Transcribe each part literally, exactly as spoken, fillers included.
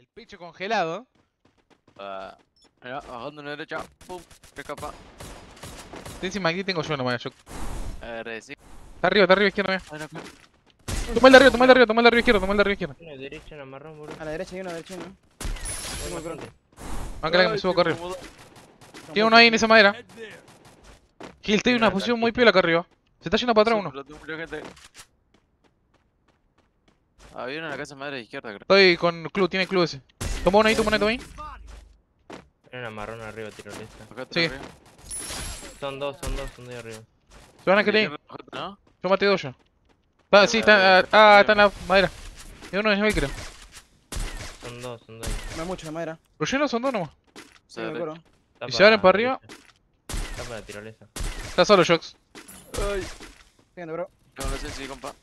El pecho congelado. Uh, mira, bajando una derecha. Pum, que escapa. Encima aquí tengo yo nomás. Yo... A ver, sí. Está arriba, está arriba izquierda, mira. Toma el de arriba, toma el de arriba, toma el de arriba izquierda, toma el de arriba izquierda. Una derecha, una marrón, boludo. A la derecha hay una derecha, ¿no? Tengo el frente. Bancala que me subo acá arriba. Tiene uno ahí en esa madera. Gil, tiene una posición muy piola acá arriba. Se está yendo para atrás uno. Ah, viene en la casa madre de izquierda, creo. Estoy con club, tiene club ese. Toma uno ahí, toma uno ahí, toma ahí. Tiene una marrón arriba, tiro lista. Sí. Son dos, son dos, son de arriba. Se van a querer. Yo maté dos ya. Ah, sí, está. Ah, está en la madera. Y uno de nivel, creo. Son dos, son dos. No hay mucho la madera. Los llenos son dos nomás. Sí, me acuerdo. Y se abren para arriba. Está para la tirolesa. Está solo, Jox. Ay. Fíjate, bro. No, no sé si, compa.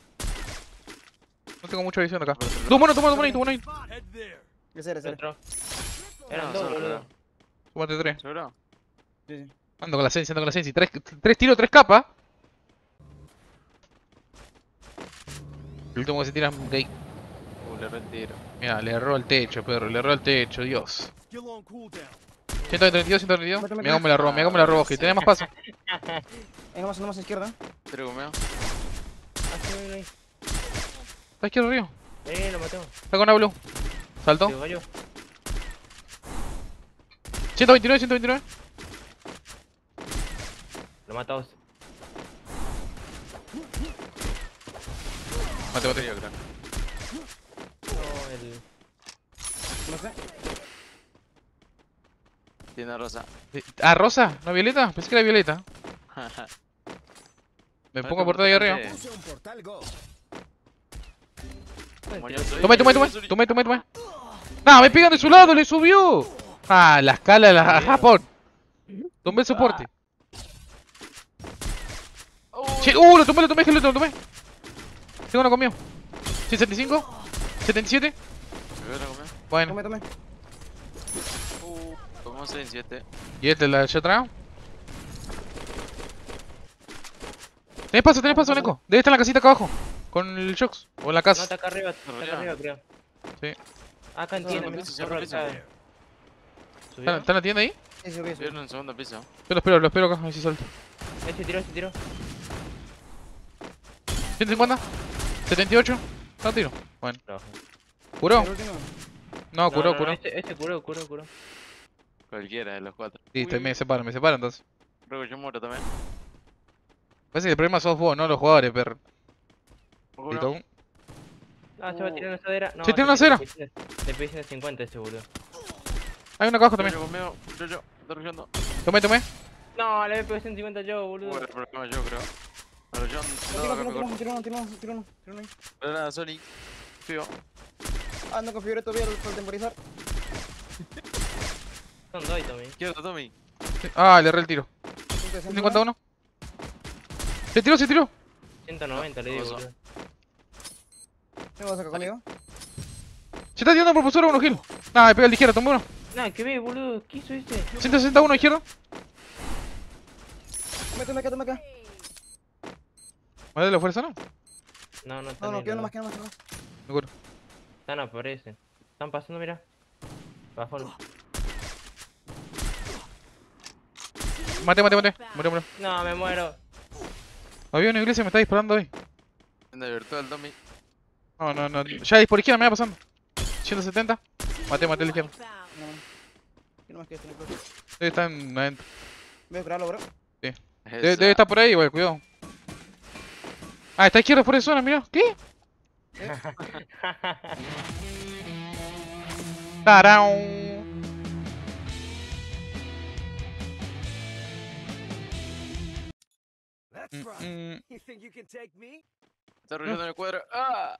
No tengo mucha visión acá. Dos monos, dos monos, dos monos, dos monos. Ese era, ese era. Eran dos, boludo. Súmate tres. ¿Seguro? Sí, sí. Ando con la Sensi, ando con la Sensi. Tres, tres tiros, tres capas. El último que se tira es gay. Uh, le retiro. Mira, le erró el techo, perro. Le erró el techo, Dios. ciento treinta y dos, ciento treinta y dos. Mira cómo me la robó, mira cómo me la robó. Tenés más paso. Venga, más, más a izquierda. Trigo, meo. Está a izquierda arriba. Eh, lo matemos. Está con Ablu. Saltó. ciento veintinueve, ciento veintinueve. Lo matamos. Mate, mate, yo creo. No, el... No sé. Tiene a rosa. ¿Ah, rosa? ¿No violeta? Pensé que era violeta. Me pongo a portal ahí arriba. Tomé, tomé, tomé, tomé, tomé, tomé. ¡No, me pegan de su lado! ¡Le subió! Ah, la escala de la Japón. Tomé el soporte. Uh, lo tomé, lo tomé, que lo tomé. Tengo uno conmigo. ciento setenta y cinco, setenta y siete. Bueno, tomé, tomé. Uh, tomamos setenta y siete. ¿Y este la de allá atrás? Tenés paso, tenés paso, Neko. Debe estar en la casita acá abajo. Con el Shox. O en la casa. No, está acá arriba, está acá arriba, creo. Sí. Acá en tienda, mira. ¿Está en la tienda ahí? Sí, sí, sí. En el segundo piso. Yo lo espero, lo espero acá, a ver si salto. Este tiró, este tiró. ciento cincuenta, setenta y ocho, no tiro. Bueno, ¿curó? No, curó, no, no, curó. Este, este curó, curó, curó. Cualquiera de los cuatro. Listo, uy, me separan, me separan entonces. Creo que yo muero también. Parece que el problema sos vos, no los jugadores, perro. ¿Curó? Ah, se va a tirar una sadera. No, se tira una sadera. Le pediste cincuenta este boludo. Hay uno acá abajo también. Yo, yo, yo, estoy rugiendo. Tomé, tomé. No, le pediste cincuenta yo, boludo. Bueno, pero no, yo creo. Pero yo no, tiro uno, tiro uno, tiro uno, tiro uno ahí. Pero nada, Sonic, fío. Ah, no configuré todavía para temporizar. Son dos, Tommy. Izquierda, Tommy. Ah, le erré el tiro. ciento cincuenta y uno. Se tiró, se tiró. ciento noventa, le digo. ¿Qué vas a sacar conmigo? Se está tirando por postura uno, Gil. Nah, me pega a la izquierda, toma uno. Nah, que ve, boludo, ¿qué hizo este? ciento sesenta y uno, izquierda. Toma, toma acá, toma acá. ¿Vale de la fuerza no? No, no está. No, no, queda nomás, queda nomás, nomás. Me curo. Están aparecen. Están pasando, mirá. Bajo. Mate, mate, mate. Muero, muero. No, me muero. Había una iglesia, me está disparando ahí. Anda virtual, Tommy. No, no, no. Ya por izquierda me va pasando. ciento setenta. Mate, mate a la izquierda. No. ¿Qué nomás queda este en el club? Están adentro. ¿Ves, bravo, bro? Sí. Debe, debe estar por ahí, güey, cuidado. Ah, está izquierda por esa zona, mirá. ¿Qué? Tarao. Está arruinando en el cuadro. ¡Ah!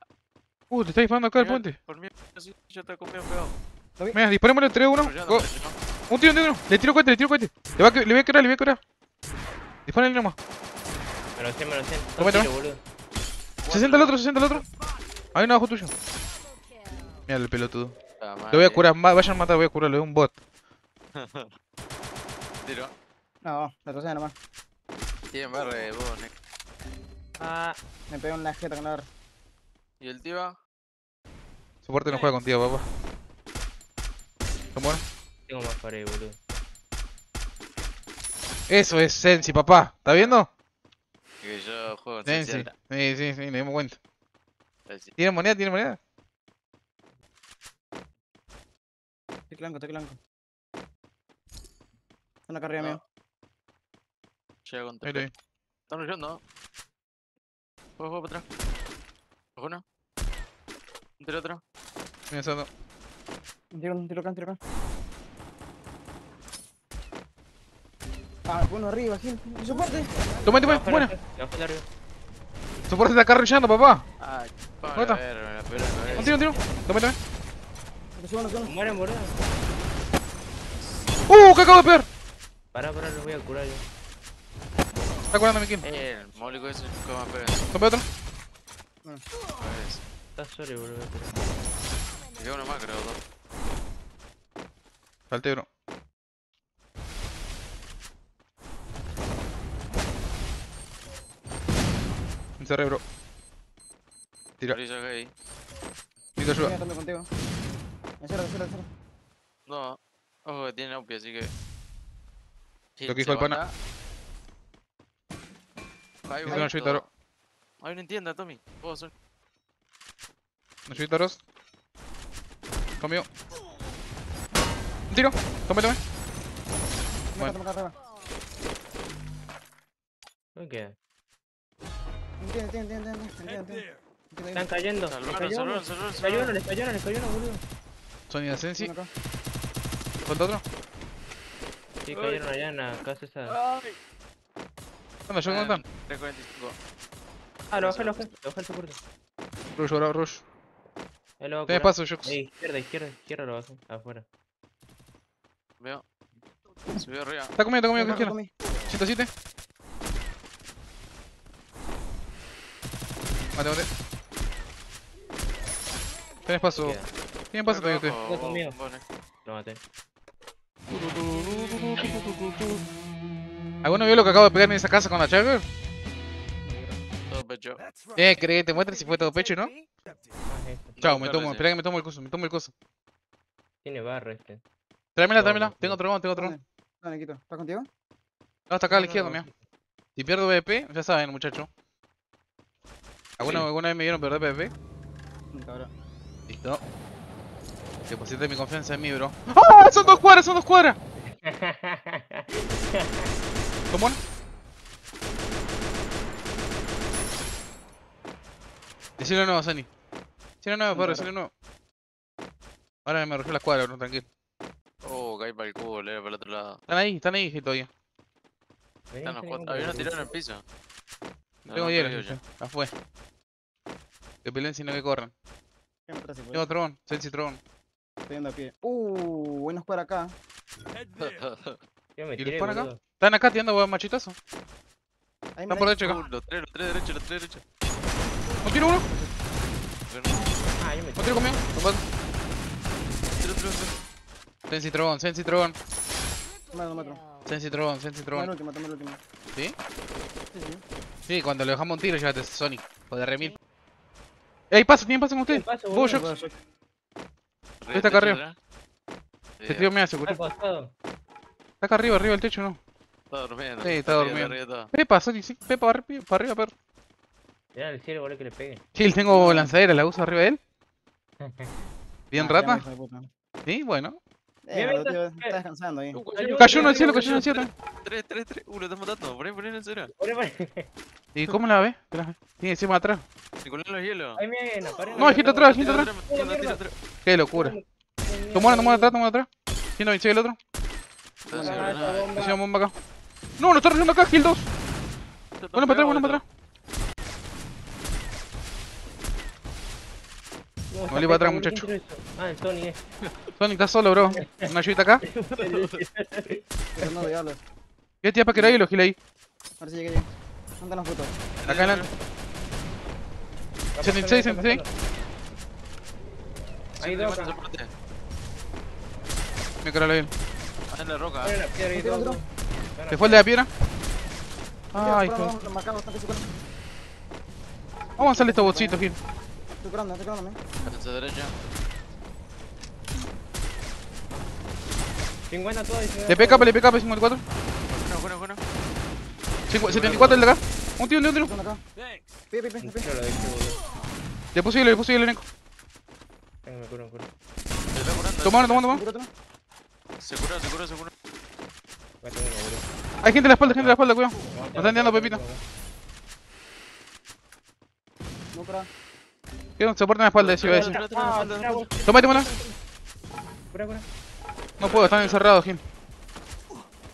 Uh, te está disparando acá el puente. Por mí, yo te comí un pedo. Mira, disparémosle tres uno. Un tiro, un tiro. Le tiro cohete, le tiro cohete. Le voy a quebrar, le voy a quebrar. Dispárenle nomás. Me lo sé, me lo sé. Tome, tome. sesenta el otro, sesenta el otro. Hay uno abajo tuyo. Mira el pelotudo. Lo voy a curar, vayan a matar, voy a curarlo, es un bot. Tiro. No, la trocea nomás. Tiene barre de vos, Nick. Ah, me pegó una jeta con la barra. ¿Y el tío? Soporte no juega contigo, papá. ¿Está muerto? Tengo más pared, boludo. Eso es Sensi, papá. ¿Está viendo? Que yo juego en Sensi. Sensi. Sí, sí, sí, nos dimos cuenta. Sensi. ¿Tiene moneda? ¿Tiene moneda? Estoy blanco, estoy blanco. Una carrera no. Mío. Llega con T P. Están luchando. Juego, juego para atrás. Ojo uno. Un tiro otro. Mira, saldo. Un tiro, un tiro acá, un tiro acá. Ah, bueno, arriba, Gil. ¡Soporte! Tomé, tomé, buena. Soporte está carrillando, papá. Ay, papá. ¿Dónde está? Un tiro, un tiro. Tomé, tomé. Mueren, boludo. ¡Uh! ¡Que acabo de pegar! Pará, pará, lo voy a curar yo. Está curando mi kill. Eh, el mólico ese nunca más pega. Tomé otro. Bueno. Está sorry, boludo. Me queda uno más, creo, dos. Falté uno. Un cerebro. Tira. Tito, ayuda. Estoy contigo. Me cierra, me cierra, me cierra. No, ojo que tiene aupi, así que. Lo que hizo el pana. Hay una Yuitaro. Hay una tienda, Tommy. Puedo hacer. Una Yuitaros. Conmigo. Un tiro. Tome, tome. Bueno. ¿Qué queda? Entiende, entiende, entiende, entiende. Están cayendo. Les cayeron, les cayeron, les cayeron, boludo. Sony Ascensi. ¿Falta otro? Sí, cayeron allá en la casa esa. ¿Dónde yo? ¿Dónde están? tres cuarenta y cinco. Ah, lo bajé, lo bajé, lo bajé el soporte. Rush, ahora rush. Tenés paso, Jux. Ahí, izquierda, izquierda, izquierda lo bajé, afuera. Veo. Subió arriba. Está conmigo, está conmigo, con izquierda. ciento siete. Mate, mate. Tenés paso. Tienen paso todavía usted. Está conmigo. Lo maté. ¿Alguno vio lo que acabo de pegar en esa casa con la Chagger? Todo pecho. Eh, ¿querés que te muestre si fue todo pecho, no? Chao, me tomo, espera que me tomo el coso, me tomo el coso. Tiene barra este. Tráemela, tráemela, tengo otro round, tengo otro round. Dale, Quito, ¿estás contigo? No, está acá a la izquierda, mía. Si pierdo B P, ya saben, muchacho. ¿Alguna vez me vieron perder P V P? Nunca, bro. Listo. Te pusiste mi confianza en mí, bro. ¡Ah! ¡Son dos cuadras! ¡Son dos cuadras! ¿Cómo? Decirlo nuevo, Sony. Decirlo nuevo, perro, decirlo nuevo. Ahora me arrojó las cuadras, bro, tranquilo. Oh, caí para el culo, eh, para el otro lado. Están ahí, están ahí, todavía. Están los cuatro. Había uno tirado en el piso. Tengo hielo, ya fue. Que peleen si no que corran. Tengo Tron, Sensi Tron. Estoy yendo a pie. Uh, buenos para acá. ¿Y los para acá? Están acá tirando machitazo. Están por derecha acá. Los tres, los tres derechos, los tres derechos. ¿Un tiro uno? ¿Un tiro conmigo? Sensi Tron, Sensi Tron. Sensi Tron, Sensi Tron. Toma el último, toma el último. ¿Sí? Sí, sí. Sí, cuando le dejamos un tiro, llévate ese Sonic. O de remil. Sí. ¡Ey, paso! ¿Tienen paso con ustedes? ¡Vos, yo! ¿Qué está acá arriba? Este tío me aseguró. Está acá arriba, arriba del techo, ¿no? Está durmiendo. Sí, está durmiendo. Pepa, Sonic, sí. Pepa, para arriba, perro. Mirá el cielo, boludo, que le pegue. Chill, tengo lanzadera, la uso arriba de él. Bien rata. Sí, bueno. Eh, tío, está descansando ahí. Cayó uno al cielo, cayó uno al cielo. tres, tres, tres. Uh, lo estamos matando. Poné, poné en el cero. ¿Y cómo la ves? Tiene encima atrás. Se coló los hielos. Ahí viene, no, hay gente atrás, gente atrás. Qué locura. Tomó una, tomó atrás, tomó atrás. ciento veintiséis el otro. Hicimos bomba acá. No, lo está arreglando acá, Gil dos. Bueno para atrás, bueno para atrás. Me volví para atrás, muchacho. Ah, el Sony es. Sony está solo, bro. Una ayudita acá. ¿Qué tía para que era ahí los Gil ahí? Ahora sí llegué ahí. ¿Dónde nos puto? Acá adelante. setenta y seis, setenta y seis. Ahí dos. Me cargó la bien. Ahí en la roca. ¿Te fue el de la piedra? Ay, hijo. Vamos a hacerle estos botsitos, Gil. Estoy curando, estoy curando, ¿eh? Derecha. cincuenta todo. Le P K P, le P K P, cincuenta y cuatro. Bueno, bueno, bueno. setenta y cuatro el de acá. Un tío, un tío, un tío. Le puse hielo, le puse hielo, Neko. Venga, me curo, me curo. Toma, toma, toma. Se curó, se curó, se curó. Hay gente en la espalda, gente en la espalda, cuidado. Nos están tirando pepita. No, para. Se soporta en la espalda, si iba a decir. Toma, tómala. Cura, cura. No puedo, están encerrados, Gil.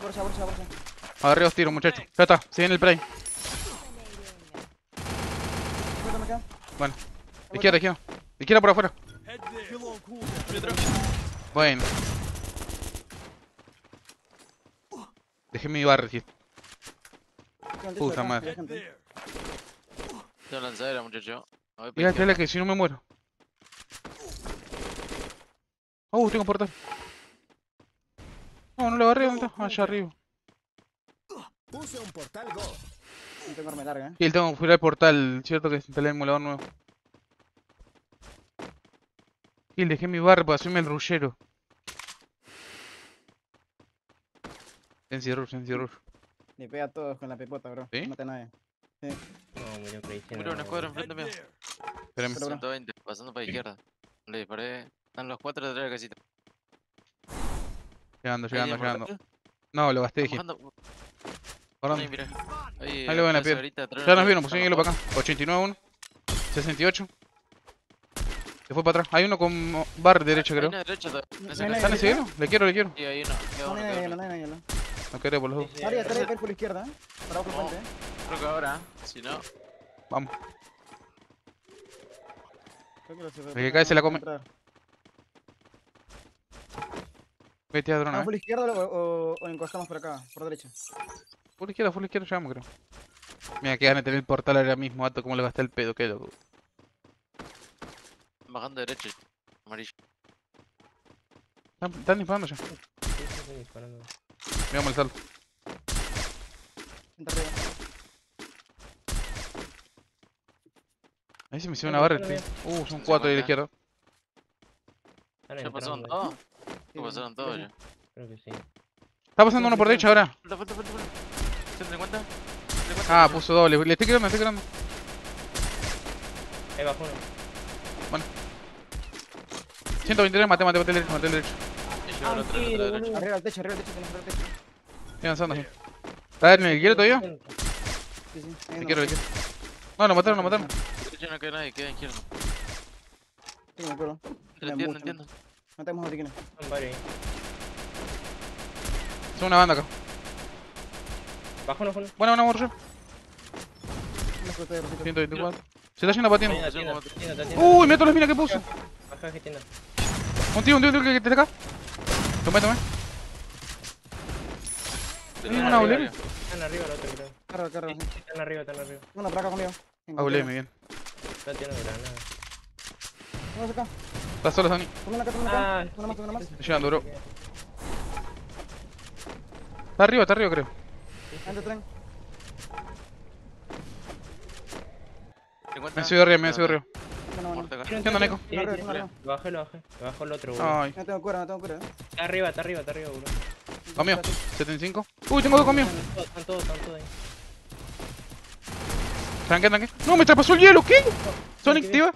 Borsa, borsa, borsa. Agarré dos tiros, muchachos. Ya está, se viene el play. Bueno, izquierda, izquierda. Izquierda por afuera. Bueno. Dejé mi barra, Gil. Puta madre. Tengo lanzadera, muchacho. Mira, espera que si no me muero. Oh, tengo un portal. No, no lo agarré, ¿dónde está? Allá arriba. Puse un portal go. No tengo arma larga, eh. Y él tengo que fuera el portal, cierto que se instalé el emulador nuevo. Y dejé mi barra para hacerme el rullero. Sensi rush, sensi rush. Le pega a todos con la pepota, bro. ¿Sí? No mata a nadie. Sí. No, murió un Murió una cuadra enfrente mío. Espérame. ciento veinte, pasando para la izquierda. Le disparé. Están los cuatro detrás de la casita. Llegando, llegando, llegando. No, lo gasté, dije. Ahí, mira. Ahí, ahí lo ven a pie. Ya nos vieron, pusieron hielo para acá. ochenta y nueve uno. sesenta y ocho. Se fue para atrás. Hay uno con bar derecho, creo. ¿Están en ese hielo? Le quiero, le quiero. Sí, hay uno. No hay hielo, no hay hielo. No quería por los dos. Área, trae por la izquierda, eh. Para abajo, frente, eh. Creo que ahora, si no. Vamos. El que cae se la come. Vete a drone. ¿Vamos por la izquierda o, o, o encostamos por acá, por derecha? Por la izquierda, por la izquierda llegamos, creo. Mira, que van a tener el portal ahora mismo, Ato, como le gasté el pedo, qué loco. Bajando derecha, amarillo. ¿Están, están disparando ya? Sí, están disparando. Miramos el salto. Entra arriba. Ahí se me hizo una barra, tío. Uh, son cuatro ahí a la izquierda. Ya pasaron todos. Sí, pasaron todos ya. Creo que sí. Está pasando uno por derecha ahora. Falta, falta, falta. ciento cincuenta. Ah, puso doble. Le estoy quedando, le estoy quedando. Ahí bajó uno. Bueno. ciento veintitrés, maté, maté, maté el derecho, maté el derecho. Arriba al techo, arriba al techo, tenemos el techo. Estoy avanzando, sí. ¿Está en el hielo todavía? Sí, sí. Le quiero, le quiero. No, lo mataron, lo mataron. Derecho no queda nadie, queda izquierda. Sí, me acuerdo. Entiendo, entiendo. No tenemos botiquines. Es una banda acá. Bajo, no, Juan. Bueno, bueno, borro. ciento veinticuatro. Se está yendo patiendo. Uy, mira todas las minas que puse. Baja de tienda. Un tío, un tío, un tío que está acá. Tomé, tomé. Tiene una W. Están arriba la otra, creo. Carga, carga. Están arriba, están arriba. Una placa conmigo. W, bien. No tiene granada. Vamos acá. Estás solo, Dani. Una ah, una más, una más. Estoy llegando, bro. Está arriba, está arriba, creo. Me subió arriba, me subió arriba. ¿Qué onda, Neko? Lo bajé, lo bajé. Lo bajó el otro, bro. No tengo cura, no tengo cura. Está arriba, está arriba, está arriba, bro. Conmigo, setenta y cinco. Uy, tengo dos conmigo. Están todos, están todos ahí. Tranque, tranque. No, me traspasó el hielo, ¿qué? Sonic, tío.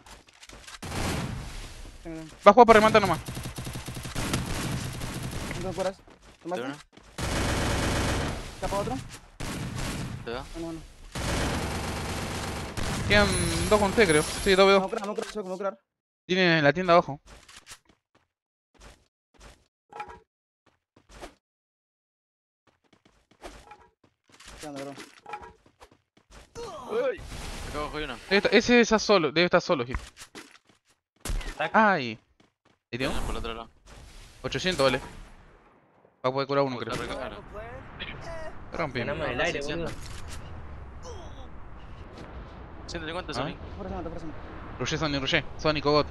Va a jugar para remata nomás. ¿Cuánto curas? ¿Tomate? ¿Capa otro? ¿Te da? No, no. Tienen dos con T, creo. Sí, dos ve dos. No, no, no, no, no, no, no. Tienen la tienda abajo. ¿Qué onda, bro? Uy, acá abajo hay una. Ese está solo, debe estar solo, Gil. Ay, ¿y tío? Por el otro lado. ochocientos, vale. Va a poder curar uno, creo. Rompimos. Ganamos el aire, boludo. ciento cincuenta, Sonic. Rushé, Sonic, rushé. Sonic o God.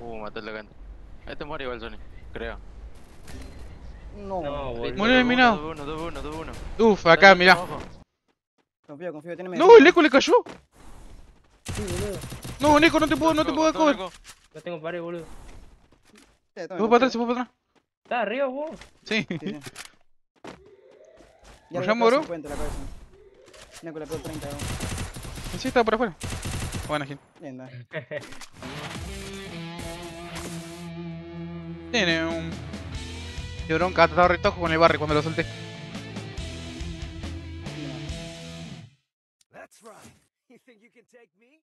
Uh, maté el de acá. Este muere igual, Sonic, creo. No, boludo. Muy eliminado. dos uno, dos uno. Uf, acá, mirá. Confío, confío, tiene medio. No, el Neko le cayó. Sí, boludo. No, Neko, no te puedo, no te puedo coger. Yo tengo pared, boludo. Se fue para atrás, se fue para atrás. ¿Estás arriba vos? Sí. sí. ¿Ya lo llamo, bro? cincuenta la cabeza. No, con la peor treinta, bro. Sí, estaba por afuera. Buena, Gil. Bien, da. Tiene un... Qué bronca, ha tratado retojo con el barrio cuando lo solté. That's right. You think you can take me?